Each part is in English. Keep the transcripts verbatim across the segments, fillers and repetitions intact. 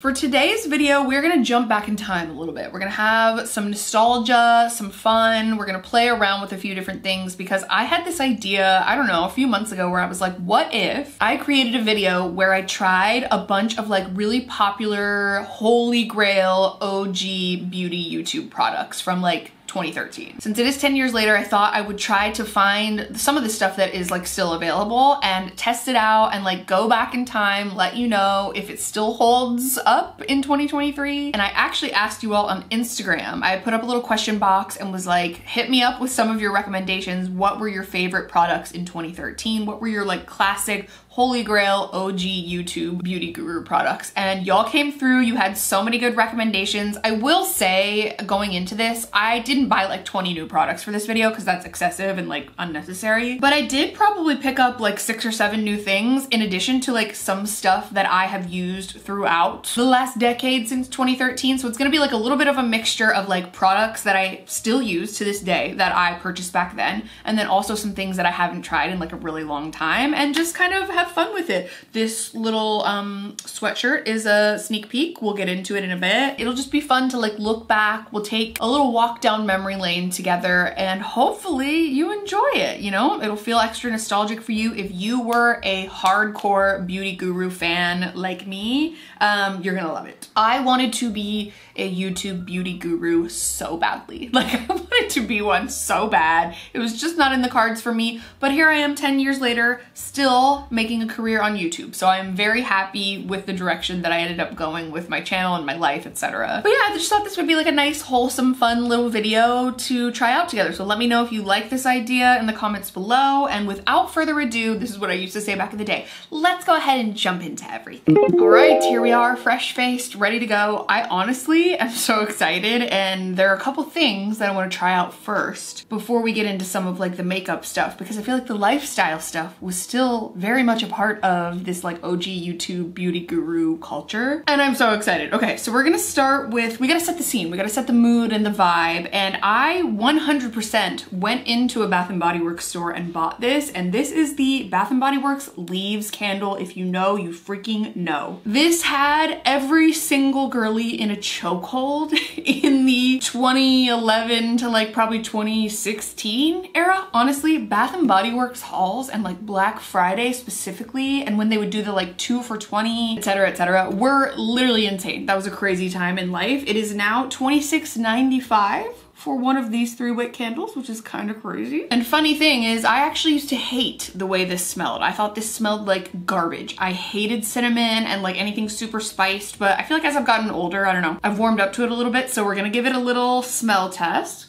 For today's video, we're gonna jump back in time a little bit. We're gonna have some nostalgia, some fun. We're gonna play around with a few different things because I had this idea, I don't know, a few months ago where I was like, what if I created a video where I tried a bunch of like really popular holy grail O G beauty YouTube products from like twenty thirteen. Since it is ten years later, I thought I would try to find some of the stuff that is like still available and test it out and like go back in time, let you know if it still holds up in twenty twenty-three. And I actually asked you all on Instagram. I put up a little question box and was like, hit me up with some of your recommendations. What were your favorite products in twenty thirteen? What were your like classic holy grail O G YouTube beauty guru products? And y'all came through. You had so many good recommendations. I will say, going into this, I didn't buy like twenty new products for this video because that's excessive and like unnecessary, but I did probably pick up like six or seven new things in addition to like some stuff that I have used throughout the last decade since twenty thirteen. So it's gonna be like a little bit of a mixture of like products that I still use to this day that I purchased back then, and then also some things that I haven't tried in like a really long time, and just kind of have fun with it. This little um, sweatshirt is a sneak peek. We'll get into it in a bit. It'll just be fun to like look back. We'll take a little walk down memory lane together and hopefully you enjoy it. You know, it'll feel extra nostalgic for you. If you were a hardcore beauty guru fan like me, um, you're gonna love it. I wanted to be a YouTube beauty guru so badly. Like I wanted to be one so bad. It was just not in the cards for me, but here I am ten years later, still making a career on YouTube. So I'm very happy with the direction that I ended up going with my channel and my life, et cetera. But yeah, I just thought this would be like a nice, wholesome, fun little video to try out together. So let me know if you like this idea in the comments below. And without further ado, this is what I used to say back in the day. Let's go ahead and jump into everything. All right, here we are, fresh-faced, ready to go. I honestly I'm so excited, and there are a couple things that I want to try out first before we get into some of like the makeup stuff, because I feel like the lifestyle stuff was still very much a part of this like O G YouTube beauty guru culture, and I'm so excited. Okay, so we're gonna start with, we gotta set the scene, we gotta set the mood and the vibe, and I one hundred percent went into a Bath and Body Works store and bought this, and this is the Bath and Body Works Leaves candle. If you know, you freaking know. This had every single girly in a choke cold in the twenty eleven to like probably twenty sixteen era. Honestly, Bath and Body Works hauls and like Black Friday specifically, and when they would do the like two for twenty, et cetera, et cetera, were literally insane. That was a crazy time in life. It is now twenty-six ninety-five for one of these three wick candles, which is kind of crazy. And funny thing is, I actually used to hate the way this smelled. I thought this smelled like garbage. I hated cinnamon and like anything super spiced, but I feel like as I've gotten older, I don't know, I've warmed up to it a little bit, so we're gonna give it a little smell test.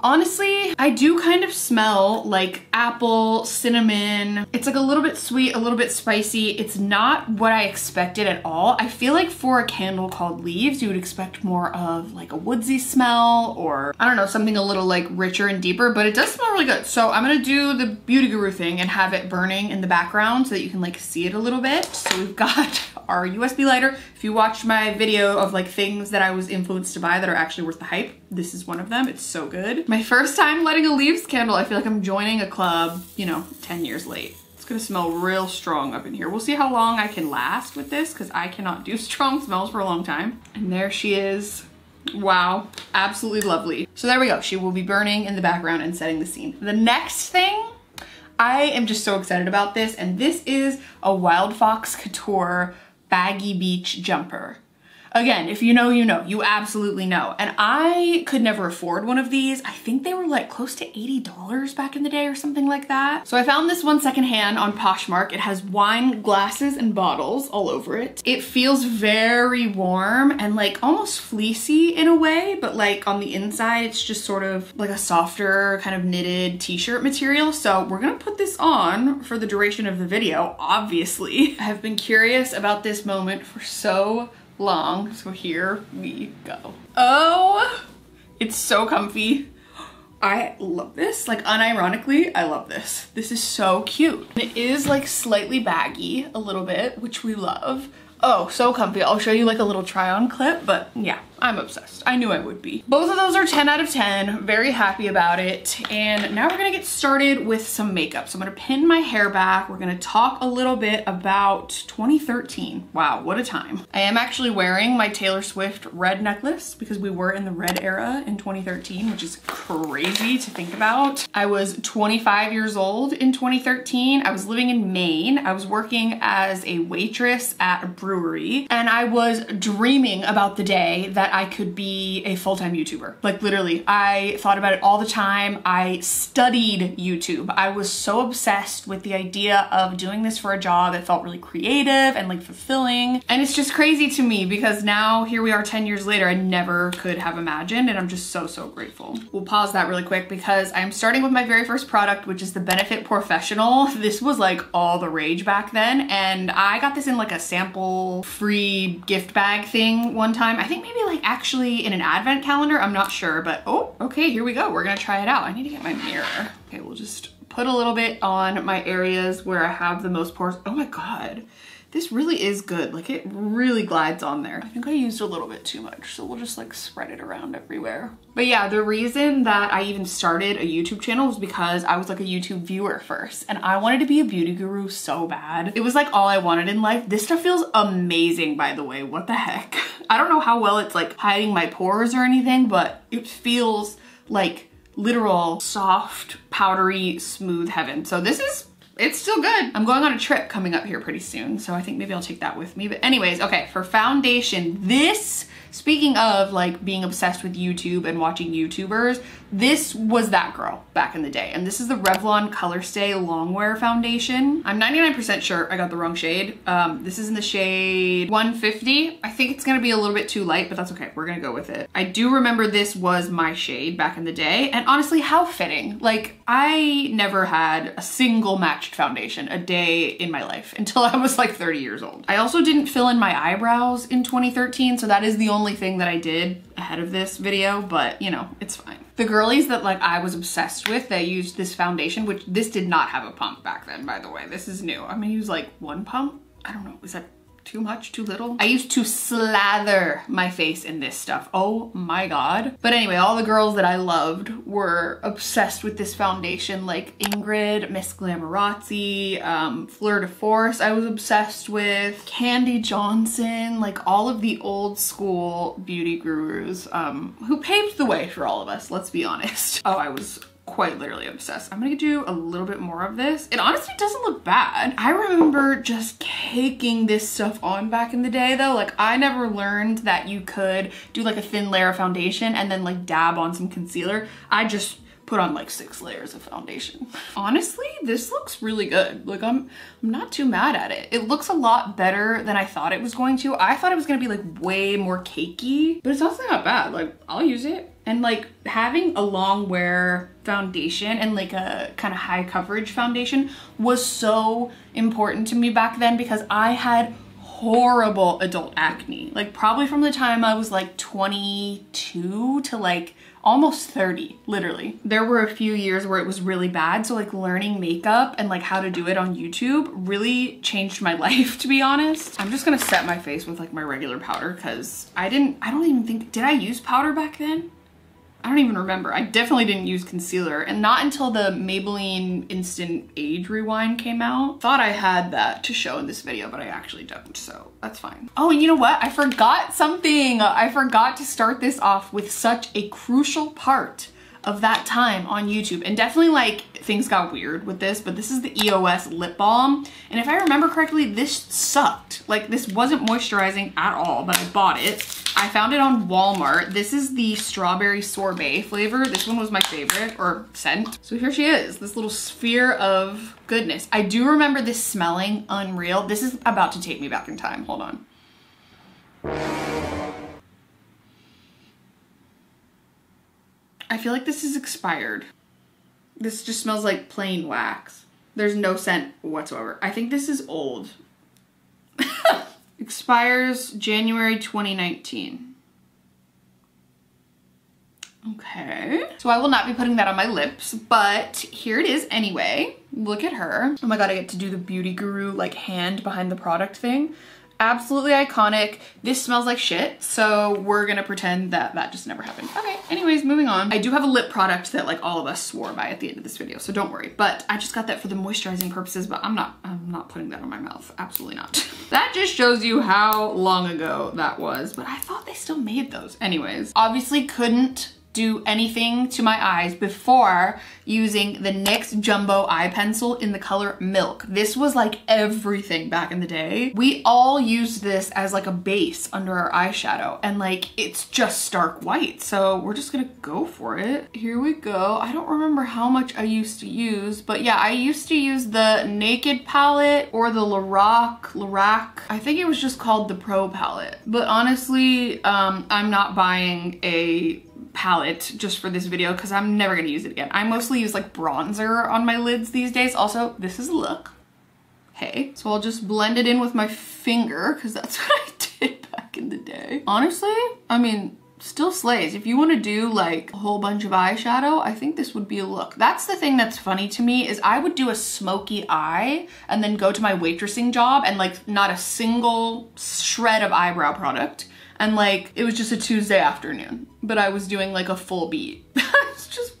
Honestly, I do kind of smell like apple, cinnamon. It's like a little bit sweet, a little bit spicy. It's not what I expected at all. I feel like for a candle called Leaves, you would expect more of like a woodsy smell, or I don't know, something a little like richer and deeper, but it does smell really good. So I'm gonna do the beauty guru thing and have it burning in the background so that you can like see it a little bit. So we've got our U S B lighter. If you watched my video of like things that I was influenced to buy that are actually worth the hype, this is one of them. It's so good. My first time lighting a Leaves candle. I feel like I'm joining a club, you know, ten years late. It's gonna smell real strong up in here. We'll see how long I can last with this, because I cannot do strong smells for a long time. And there she is. Wow, absolutely lovely. So there we go. She will be burning in the background and setting the scene. The next thing, I am just so excited about this, and this is a Wild Fox Couture Baggy Beach Jumper. Again, if you know, you know, you absolutely know. And I could never afford one of these. I think they were like close to eighty dollars back in the day or something like that. So I found this one secondhand on Poshmark. It has wine glasses and bottles all over it. It feels very warm and like almost fleecy in a way, but like on the inside, it's just sort of like a softer kind of knitted t-shirt material. So we're gonna put this on for the duration of the video, obviously. I have been curious about this moment for so long, so here we go. Oh, it's so comfy. I love this. Like, unironically, I love this. This is so cute. It is like slightly baggy a little bit, which we love. Oh, so comfy. I'll show you like a little try on clip, but yeah, I'm obsessed. I knew I would be. Both of those are ten out of ten. Very happy about it. And now we're gonna get started with some makeup. So I'm gonna pin my hair back. We're gonna talk a little bit about twenty thirteen. Wow, what a time. I am actually wearing my Taylor Swift red necklace because we were in the red era in twenty thirteen, which is crazy to think about. I was twenty-five years old in twenty thirteen. I was living in Maine. I was working as a waitress at a brewery, and I was dreaming about the day that I could be a full-time YouTuber. Like literally, I thought about it all the time. I studied YouTube. I was so obsessed with the idea of doing this for a job that felt really creative and like fulfilling. And it's just crazy to me because now here we are ten years later, I never could have imagined, and I'm just so, so grateful. We'll pause that really quick because I'm starting with my very first product, which is the Benefit Porefessional. This was like all the rage back then. And I got this in like a sample free gift bag thing one time. I think maybe like actually in an advent calendar, I'm not sure, but oh, okay, here we go. We're gonna try it out. I need to get my mirror. Okay, we'll just put a little bit on my areas where I have the most pores. Oh my God, this really is good. Like it really glides on there. I think I used a little bit too much, so we'll just like spread it around everywhere. But yeah, the reason that I even started a YouTube channel was because I was like a YouTube viewer first, and I wanted to be a beauty guru so bad. It was like all I wanted in life. This stuff feels amazing, by the way. What the heck? I don't know how well it's like hiding my pores or anything, but it feels like literal soft, powdery, smooth heaven. So this is, it's still good. I'm going on a trip coming up here pretty soon, so I think maybe I'll take that with me. But anyways, okay, for foundation, this, speaking of like being obsessed with YouTube and watching YouTubers, this was that girl back in the day. And this is the Revlon ColorStay Longwear Foundation. I'm ninety-nine percent sure I got the wrong shade. Um, this is in the shade one fifty. I think it's gonna be a little bit too light, but that's okay. We're gonna go with it. I do remember this was my shade back in the day. And honestly, how fitting. Like I never had a single matched foundation a day in my life until I was like thirty years old. I also didn't fill in my eyebrows in twenty thirteen. So that is the only thing that I did ahead of this video, but you know, it's fine. The girlies that like I was obsessed with, they used this foundation, which this did not have a pump back then, by the way. This is new. I'm gonna use like one pump. I don't know, is that too much, too little? I used to slather my face in this stuff. Oh my God. But anyway, all the girls that I loved were obsessed with this foundation, like Ingrid, Miss Glamorazzi, um, Fleur de Force I was obsessed with, Candy Johnson, like all of the old school beauty gurus um, who paved the way for all of us, let's be honest. Oh, I was quite literally obsessed. I'm gonna do a little bit more of this. It honestly doesn't look bad. I remember just caking this stuff on back in the day though. Like I never learned that you could do like a thin layer of foundation and then like dab on some concealer. I just put on like six layers of foundation. Honestly, this looks really good. Like I'm, I'm not too mad at it. It looks a lot better than I thought it was going to. I thought it was gonna be like way more cakey, but it's also not bad. Like I'll use it. And like having a long wear foundation and like a kind of high coverage foundation was so important to me back then because I had horrible adult acne. Like probably from the time I was like twenty-two to like almost thirty, literally. There were a few years where it was really bad. So like learning makeup and like how to do it on YouTube really changed my life, to be honest. I'm just gonna set my face with like my regular powder because I didn't, I don't even think, did I use powder back then? I don't even remember. I definitely didn't use concealer, and not until the Maybelline Instant Age Rewind came out. Thought I had that to show in this video, but I actually don't, so that's fine. Oh, and you know what? I forgot something. I forgot to start this off with such a crucial part of that time on YouTube. And definitely like things got weird with this, but this is the E O S lip balm. And if I remember correctly, this sucked. Like this wasn't moisturizing at all, but I bought it. I found it on Walmart. This is the strawberry sorbet flavor. This one was my favorite, or scent. So here she is, this little sphere of goodness. I do remember this smelling unreal. This is about to take me back in time. Hold on. I feel like this is expired. This just smells like plain wax. There's no scent whatsoever. I think this is old. Expires January twenty nineteen. Okay. So I will not be putting that on my lips, but here it is anyway. Look at her. Oh my God, I get to do the beauty guru like hand behind the product thing. absolutely iconic. This smells like shit, so we're gonna pretend that that just never happened. Okay, anyways, moving on. I do have a lip product that like all of us swore by at the end of this video, so don't worry, but I just got that for the moisturizing purposes, but I'm not, I'm not putting that on my mouth, absolutely not. That just shows you how long ago that was, but I thought they still made those. Anyways, obviously couldn't do anything to my eyes before using the NYX Jumbo Eye Pencil in the color Milk. This was like everything back in the day. We all used this as like a base under our eyeshadow, and like it's just stark white, so we're just gonna go for it. Here we go. I don't remember how much I used to use, but yeah, I used to use the Naked palette or the Lorac, Lorac. I think it was just called the Pro Palette. But honestly, um, I'm not buying a palette just for this video because I'm never gonna use it again. I mostly use like bronzer on my lids these days. Also, this is a look. Hey. So I'll just blend it in with my finger because that's what I did back in the day. Honestly, I mean, still slays. If you want to do like a whole bunch of eyeshadow, I think this would be a look. That's the thing that's funny to me is I would do a smoky eye and then go to my waitressing job and like not a single shred of eyebrow product. And like, it was just a Tuesday afternoon, but I was doing like a full beat. It's just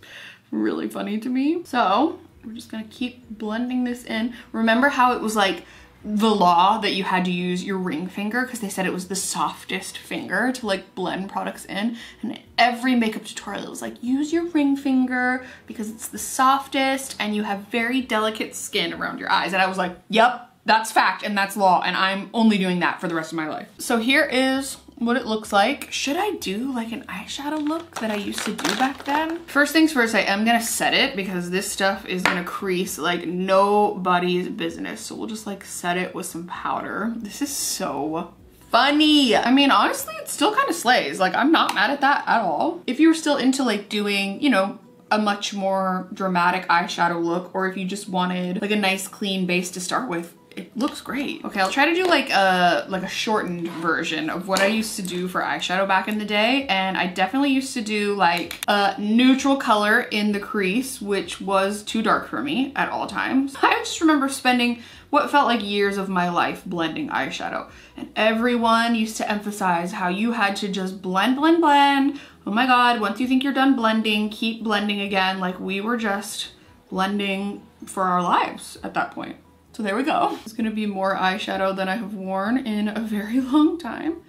really funny to me. So we're just gonna keep blending this in. Remember how it was like the law that you had to use your ring finger because they said it was the softest finger to like blend products in, and every makeup tutorial was like, use your ring finger because it's the softest and you have very delicate skin around your eyes. And I was like, yep, that's fact and that's law, and I'm only doing that for the rest of my life. So here is what it looks like. Should I do like an eyeshadow look that I used to do back then? First things first, I am gonna set it because this stuff is gonna crease like nobody's business. So we'll just like set it with some powder. This is so funny. I mean, honestly, it still kind of slays. Like, I'm not mad at that at all. If you were still into like doing, you know, a much more dramatic eyeshadow look, or if you just wanted like a nice clean base to start with, it looks great. Okay, I'll try to do like a like a shortened version of what I used to do for eyeshadow back in the day. And I definitely used to do like a neutral color in the crease, which was too dark for me at all times. I just remember spending what felt like years of my life blending eyeshadow. And everyone used to emphasize how you had to just blend, blend, blend. Oh my God, once you think you're done blending, keep blending again. Like, we were just blending for our lives at that point. So there we go. It's gonna be more eyeshadow than I have worn in a very long time.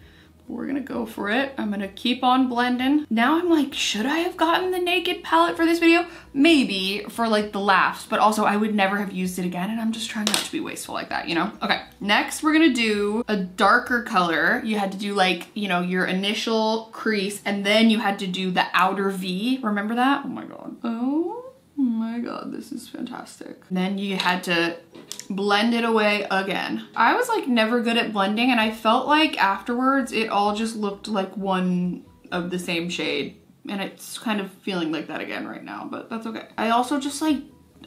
We're gonna go for it. I'm gonna keep on blending. Now I'm like, should I have gotten the Naked palette for this video? Maybe, for like the laughs, but also I would never have used it again, and I'm just trying not to be wasteful like that, you know? Okay, next we're gonna do a darker color. You had to do like, you know, your initial crease, and then you had to do the outer V. Remember that? Oh my God. Oh my God, this is fantastic. And then you had to blend it away again. I was like never good at blending, and I felt like afterwards it all just looked like one of the same shade, and it's kind of feeling like that again right now, but that's okay. I also just like,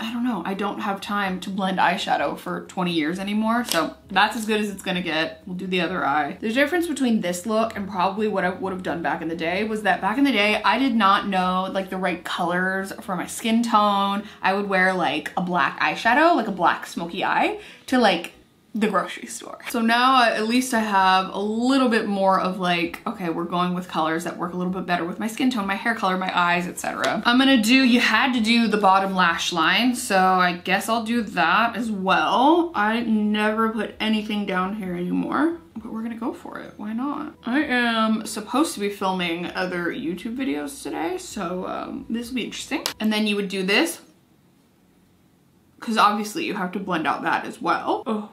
I don't know, I don't have time to blend eyeshadow for twenty years anymore, so that's as good as it's gonna get. We'll do the other eye. The difference between this look and probably what I would have done back in the day was that back in the day, I did not know like the right colors for my skin tone. I would wear like a black eyeshadow, like a black smoky eye, to like the grocery store. So now at least I have a little bit more of like, okay, we're going with colors that work a little bit better with my skin tone, my hair color, my eyes, et cetera. I'm gonna do, you had to do the bottom lash line, so I guess I'll do that as well. I never put anything down here anymore, but we're gonna go for it. Why not? I am supposed to be filming other YouTube videos today, so um, this will be interesting. And then you would do this, because obviously you have to blend out that as well. Oh.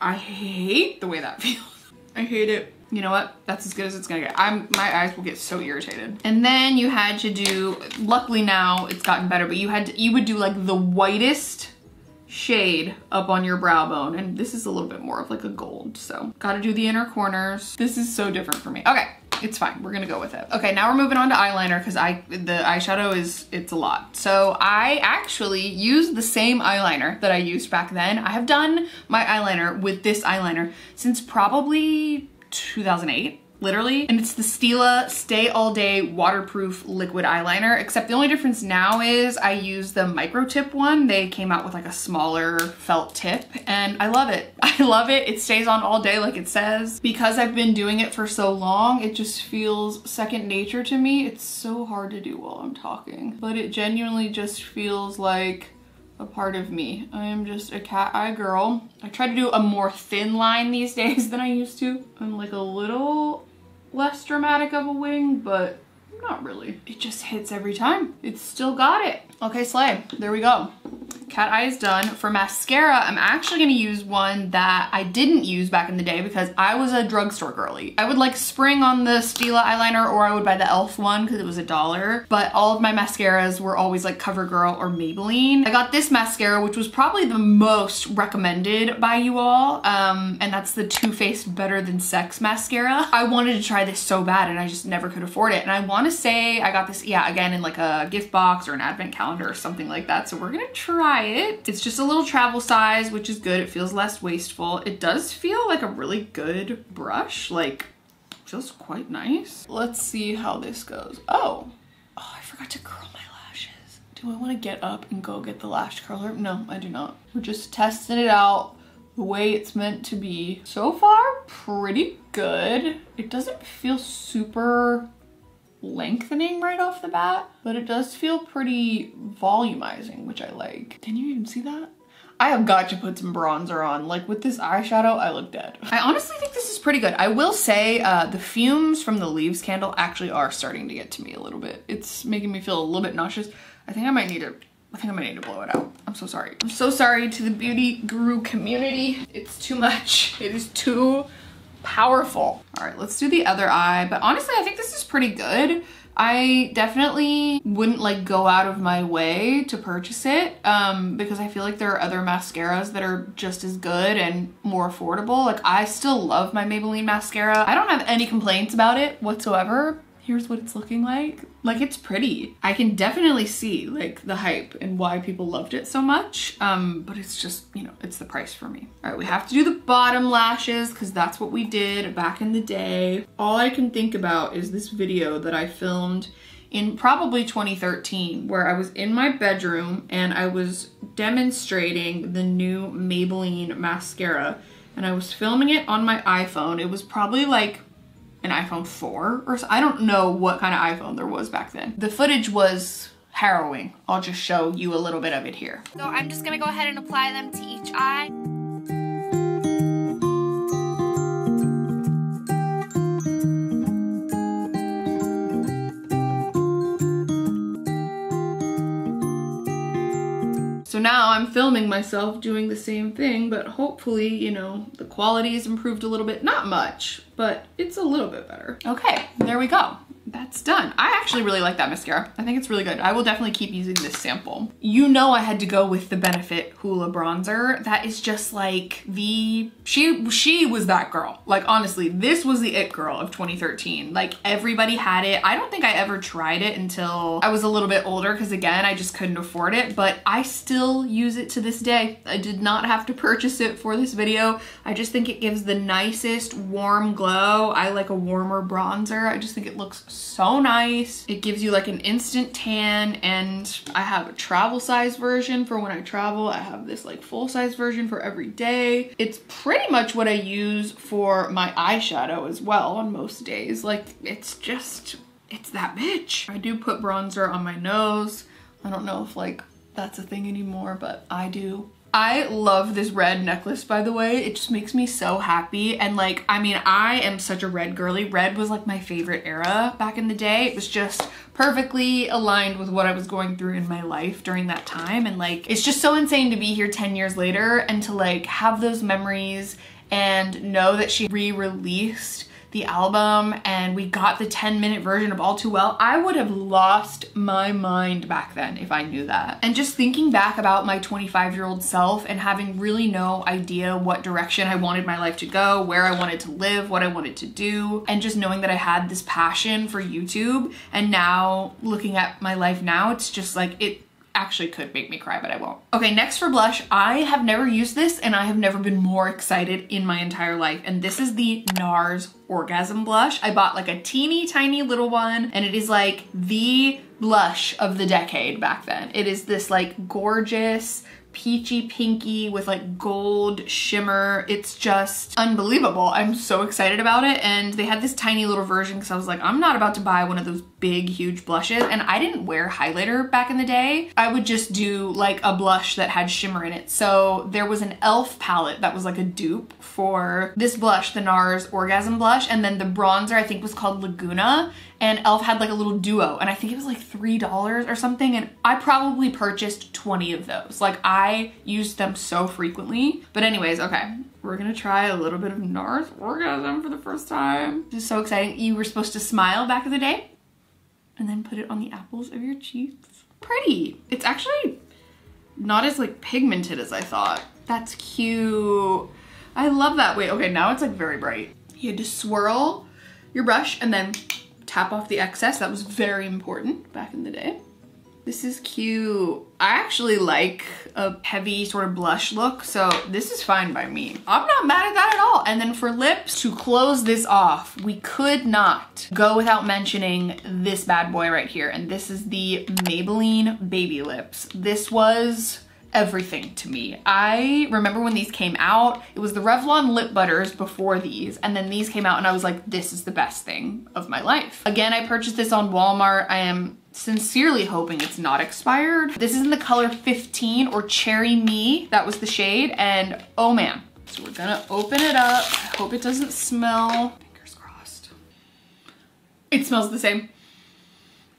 I hate the way that feels. I hate it. You know what? That's as good as it's gonna get. I'm, my eyes will get so irritated. And then you had to do, luckily now it's gotten better, but you had to, you would do like the whitest shade up on your brow bone. And this is a little bit more of like a gold, so. Gotta do the inner corners. This is so different for me. Okay, it's fine. We're gonna go with it. Okay, now we're moving on to eyeliner because I the eyeshadow is, it's a lot. So I actually used the same eyeliner that I used back then. I have done my eyeliner with this eyeliner since probably two thousand eight. literally. And it's the Stila Stay All Day Waterproof Liquid Eyeliner, except the only difference now is I use the micro tip one. They came out with like a smaller felt tip and I love it. I love it. It stays on all day like it says. Because I've been doing it for so long, it just feels second nature to me. It's so hard to do while I'm talking, but it genuinely just feels like a part of me. I am just a cat eye girl. I try to do a more thin line these days than I used to. I'm like a little less dramatic of a wing, but not really. It just hits every time. It's still got it. Okay, slay. There we go. Cat eye is done. For mascara, I'm actually gonna use one that I didn't use back in the day because I was a drugstore girly. I would like spring on the Stila eyeliner or I would buy the e l f one because it was a dollar, but all of my mascaras were always like CoverGirl or Maybelline. I got this mascara, which was probably the most recommended by you all, um, and that's the Too Faced Better Than Sex mascara. I wanted to try this so bad and I just never could afford it. And I wanna say I got this, yeah, again, in like a gift box or an advent calendar or something like that. So we're gonna try it. It's just a little travel size, which is good. It feels less wasteful. It does feel like a really good brush, like just quite nice. Let's see how this goes. Oh, oh, I forgot to curl my lashes. Do I want to get up and go get the lash curler? No, I do not. We're just testing it out the way it's meant to be. So far, pretty good. It doesn't feel super lengthening right off the bat, but it does feel pretty volumizing, which I like. Can you even see that? I have got to put some bronzer on. Like with this eyeshadow, I look dead. I honestly think this is pretty good. I will say uh, the fumes from the leaves candle actually are starting to get to me a little bit. It's making me feel a little bit nauseous. I think I might need to, I think I might need to blow it out. I'm so sorry. I'm so sorry to the beauty guru community. It's too much. It is too powerful. All right, let's do the other eye. But honestly, I think this is pretty good. I definitely wouldn't like go out of my way to purchase it um, because I feel like there are other mascaras that are just as good and more affordable. Like I still love my Maybelline mascara. I don't have any complaints about it whatsoever. Here's what it's looking like. Like it's pretty. I can definitely see like the hype and why people loved it so much. Um, but it's just, you know, it's the price for me. All right, we have to do the bottom lashes cause that's what we did back in the day. All I can think about is this video that I filmed in probably twenty thirteen where I was in my bedroom and I was demonstrating the new Maybelline mascara and I was filming it on my iPhone. It was probably like an iPhone four or so. I don't know what kind of iPhone there was back then. The footage was harrowing. I'll just show you a little bit of it here. So I'm just gonna go ahead and apply them to each eye. So now I'm filming myself doing the same thing, but hopefully, you know, the quality has improved a little bit. Not much, but it's a little bit better. Okay, there we go. That's done. I actually really like that mascara. I think it's really good. I will definitely keep using this sample. You know I had to go with the Benefit Hoola Bronzer. That is just like the, she, she was that girl. Like honestly, this was the it girl of twenty thirteen. Like everybody had it. I don't think I ever tried it until I was a little bit older because again, I just couldn't afford it, but I still use it to this day. I did not have to purchase it for this video. I just think it gives the nicest warm glow. I like a warmer bronzer. I just think it looks so nice. It gives you like an instant tan and I have a travel size version for when I travel. I have this like full size version for every day. It's pretty much what I use for my eyeshadow as well on most days. Like it's just, it's that bitch. I do put bronzer on my nose. I don't know if like that's a thing anymore, but I do. I love this red necklace, by the way. It just makes me so happy. And like, I mean, I am such a red girly. Red was like my favorite era back in the day. It was just perfectly aligned with what I was going through in my life during that time. And like, it's just so insane to be here ten years later and to like have those memories and know that she re-released the album and we got the ten minute version of All Too Well. I would have lost my mind back then if I knew that. And just thinking back about my twenty-five year old self and having really no idea what direction I wanted my life to go, where I wanted to live, what I wanted to do, and just knowing that I had this passion for YouTube. And now looking at my life now, it's just like, it actually could make me cry, but I won't. Okay, next for blush, I have never used this and I have never been more excited in my entire life. And this is the NARS Orgasm Blush. I bought like a teeny tiny little one and it is like the blush of the decade back then. It is this like gorgeous, peachy pinky with like gold shimmer. It's just unbelievable. I'm so excited about it. And they had this tiny little version because I was like, I'm not about to buy one of those big, huge blushes. And I didn't wear highlighter back in the day. I would just do like a blush that had shimmer in it. So there was an e l f palette that was like a dupe for this blush, the NARS Orgasm Blush. And then the bronzer I think was called Laguna. And e l f had like a little duo and I think it was like three dollars or something. And I probably purchased twenty of those. Like I used them so frequently. But anyways, okay. We're gonna try a little bit of NARS Orgasm for the first time. This is so exciting. You were supposed to smile back in the day and then put it on the apples of your cheeks. Pretty. It's actually not as like pigmented as I thought. That's cute. I love that. Wait, okay, now it's like very bright. You had to swirl your brush and then tap off the excess. That was very important back in the day. This is cute. I actually like a heavy sort of blush look, so this is fine by me. I'm not mad at that at all. And then for lips, to close this off, we could not go without mentioning this bad boy right here. And this is the Maybelline Baby Lips. This was everything to me. I remember when these came out, it was the Revlon Lip Butters before these, and then these came out and I was like, this is the best thing of my life. Again, I purchased this on Walmart. I am sincerely hoping it's not expired. This is in the color fifteen or Cherry Me. That was the shade, and oh man. So we're gonna open it up. I hope it doesn't smell. Fingers crossed. It smells the same.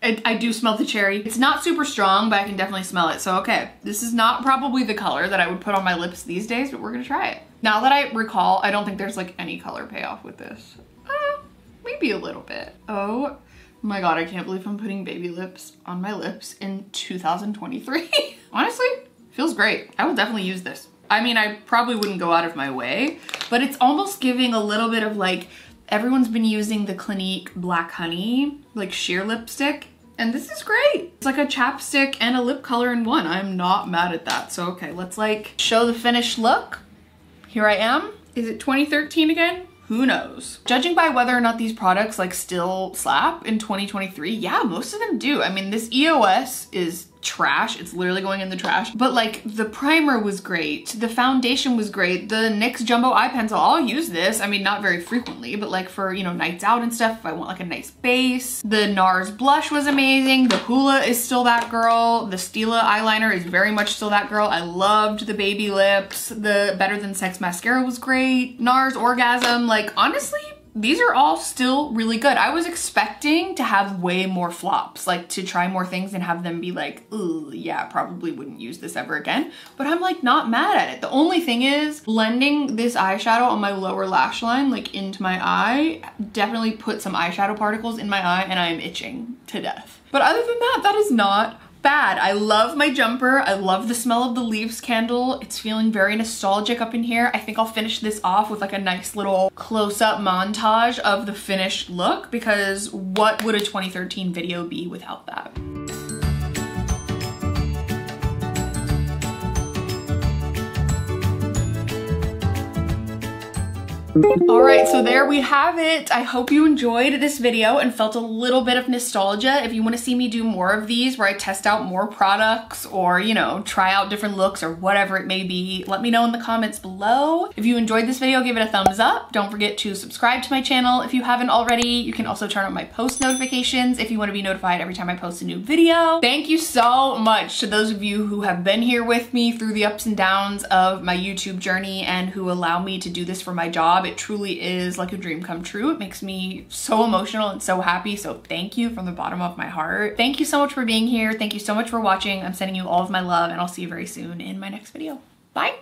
I, I do smell the cherry. It's not super strong, but I can definitely smell it. So okay, this is not probably the color that I would put on my lips these days, but we're gonna try it. Now that I recall, I don't think there's like any color payoff with this. Uh, maybe a little bit. Oh my God, I can't believe I'm putting baby lips on my lips in two thousand twenty-three. Honestly, feels great. I will definitely use this. I mean, I probably wouldn't go out of my way, but it's almost giving a little bit of like, everyone's been using the Clinique Black Honey, like sheer lipstick. And this is great. It's like a chapstick and a lip color in one. I'm not mad at that. So, okay, let's like show the finished look. Here I am. Is it twenty thirteen again? Who knows? Judging by whether or not these products like still slap in twenty twenty-three, yeah, most of them do. I mean, this E O S is trash. It's literally going in the trash. But like the primer was great. The foundation was great. The NYX Jumbo Eye Pencil, I'll use this. I mean, not very frequently, but like for, you know, nights out and stuff, if I want like a nice base. The NARS blush was amazing. The Hoola is still that girl. The Stila eyeliner is very much still that girl. I loved the baby lips. The Better Than Sex mascara was great. NARS Orgasm, like honestly, these are all still really good. I was expecting to have way more flops, like to try more things and have them be like, ooh, yeah, probably wouldn't use this ever again. But I'm like not mad at it. The only thing is blending this eyeshadow on my lower lash line, like into my eye, definitely put some eyeshadow particles in my eye and I am itching to death. But other than that, that is not bad. I love my jumper. I love the smell of the leaves candle. It's feeling very nostalgic up in here. I think I'll finish this off with like a nice little close-up montage of the finished look, because what would a twenty thirteen video be without that? All right, so there we have it. I hope you enjoyed this video and felt a little bit of nostalgia. If you want to see me do more of these where I test out more products or, you know, try out different looks or whatever it may be, let me know in the comments below. If you enjoyed this video, give it a thumbs up. Don't forget to subscribe to my channel if you haven't already. You can also turn on my post notifications if you want to be notified every time I post a new video. Thank you so much to those of you who have been here with me through the ups and downs of my YouTube journey and who allow me to do this for my job. It truly is like a dream come true. It makes me so emotional and so happy. So thank you from the bottom of my heart. Thank you so much for being here. Thank you so much for watching. I'm sending you all of my love and I'll see you very soon in my next video. Bye.